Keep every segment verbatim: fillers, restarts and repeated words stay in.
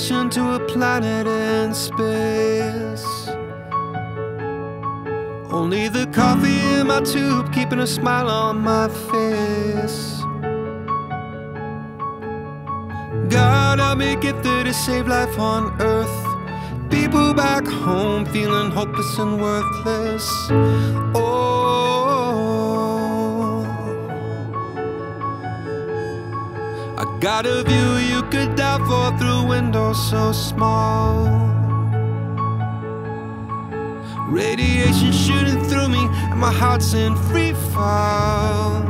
mission to a planet in space. Only the coffee in my tube, keeping a smile on my face. God, help me gifted to save life on Earth. People back home feeling hopeless and worthless. Oh, I got a view you could dive for through windows so small. Radiation shooting through me and my heart's in free fall.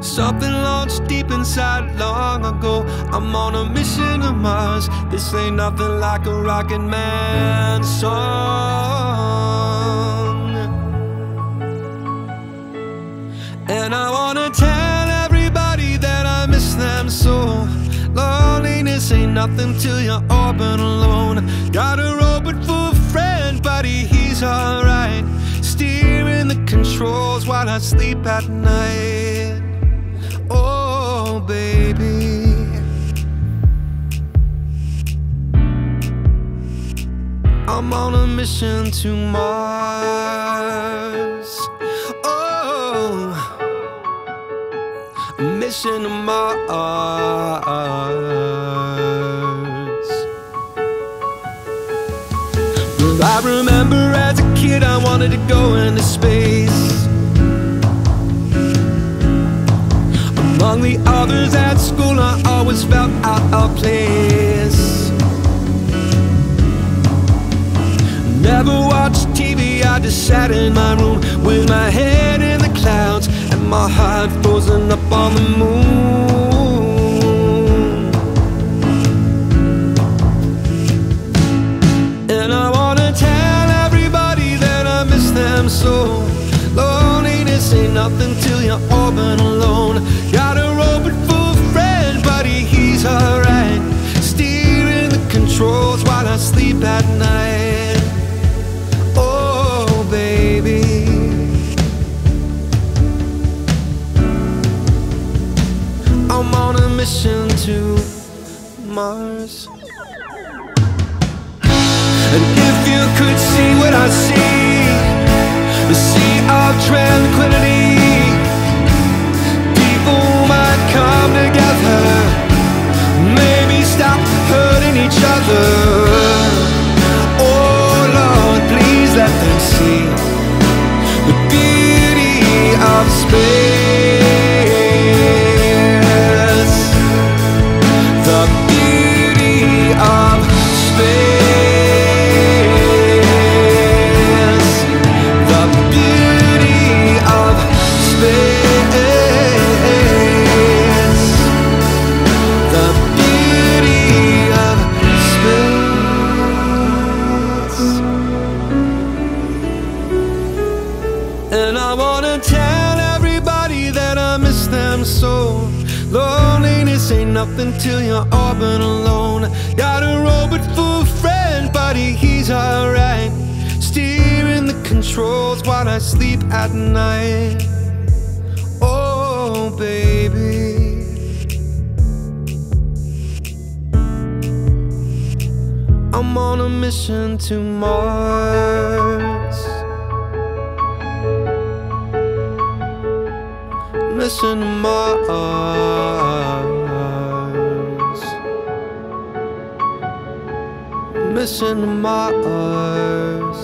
Something launched deep inside long ago. I'm on a mission to Mars. This ain't nothing like a Rocket Man song. And I wanna tell them so loneliness ain't nothing till you're all but alone. Got a robot for a friend, buddy, he's alright. Steering the controls while I sleep at night. Oh, baby. I'm on a mission to Mars. Mission to Mars. Well, I remember as a kid I wanted to go into space. Among the others at school I always felt out of place. Never watched T V, I just sat in my room with my head in the clouds. My heart frozen up on the moon. And I wanna tell everybody that I miss them so. Loneliness ain't nothing till you're all but alone. Got a robot for a friend, buddy, he's alright. Steering the controls while I sleep at night. Oh, baby. I'm on a mission to Mars. And if you could see what I see, the sea of tranquility, people might come together, maybe stop hurting each other. Oh Lord, please let them see the beauty of space. And I wanna tell everybody that I miss them so. Loneliness ain't nothing till you're all but alone. Got a robot for a friend, buddy, he's alright. Steering the controls while I sleep at night. Oh, baby. I'm on a mission to Mars. Mission to Mars. Mission to Mars.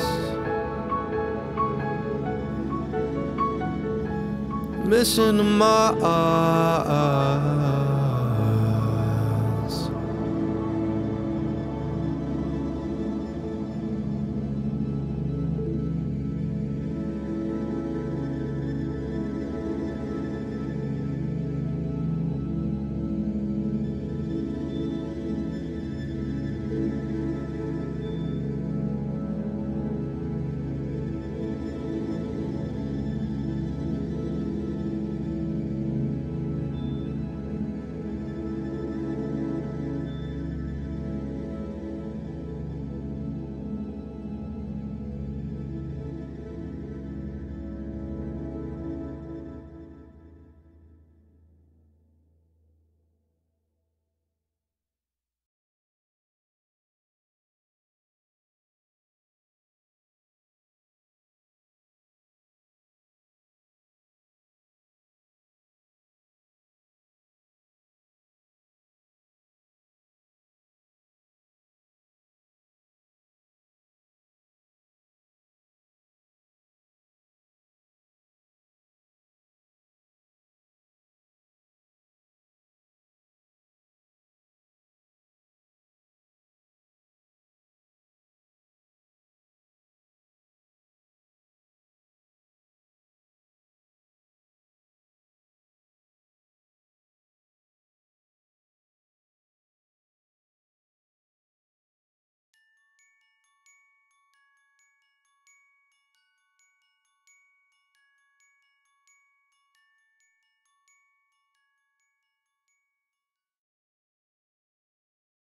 Mission to Mars.